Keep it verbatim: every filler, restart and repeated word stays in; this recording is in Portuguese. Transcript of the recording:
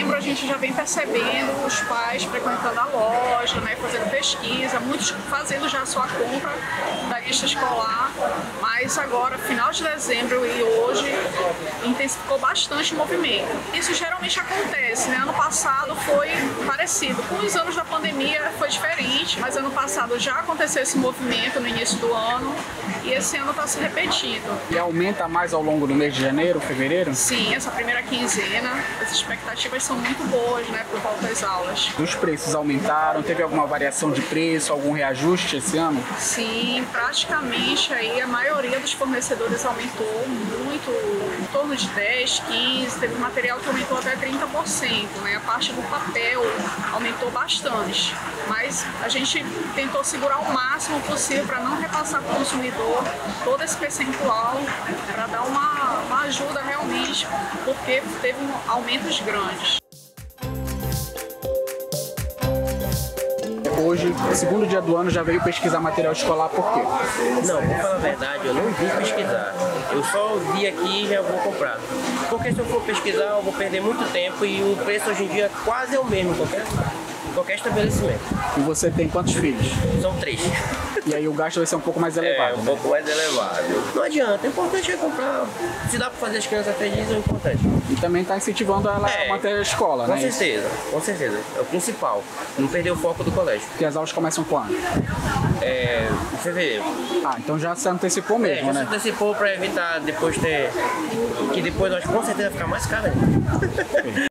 setembro a gente já vem percebendo os pais frequentando a loja, né, fazendo pesquisa, muitos fazendo já a sua compra da lista escolar, mas agora, final de dezembro e hoje, intensificou bastante o movimento. Isso geralmente acontece, né? Ano passado foi parecido, com os anos da pandemia foi diferente, mas ano passado já aconteceu esse movimento no início do ano e esse ano está se repetindo. E aumenta mais ao longo do mês de janeiro, fevereiro? Sim, essa primeira quinzena, as expectativas são muito boas, né, por volta das aulas. Os preços aumentaram, teve alguma variação de preço, algum reajuste esse ano? Sim, praticamente aí a maioria dos fornecedores aumentou muito, em torno de dez, quinze, teve material que aumentou até trinta por cento, né, a parte do papel aumentou bastante, mas a gente tentou segurar o máximo possível para não repassar para o consumidor todo esse percentual, para dar uma, uma ajuda realmente, porque teve um aumentos grandes. Hoje, segundo dia do ano, já veio pesquisar material escolar, por quê? Não, vou falar a verdade, eu não vim pesquisar. Eu só vi aqui e já vou comprar. Porque se eu for pesquisar, eu vou perder muito tempo e o preço hoje em dia quase é o mesmo, qualquer, qualquer estabelecimento. E você tem quantos filhos? São três. E aí o gasto vai ser um pouco mais elevado. É, um né? pouco mais elevado. Não adianta, o importante é comprar. Se dá para fazer as crianças felizes, é o importante. E também está incentivando ela é, a manter a escola, com né? Com certeza, com certeza. É o principal, não perder o foco do colégio. Porque as aulas começam quando? É, em fevereiro. Ah, então já se antecipou mesmo, é, já né? já se antecipou para evitar depois ter... Que depois nós com certeza vai ficar mais caro.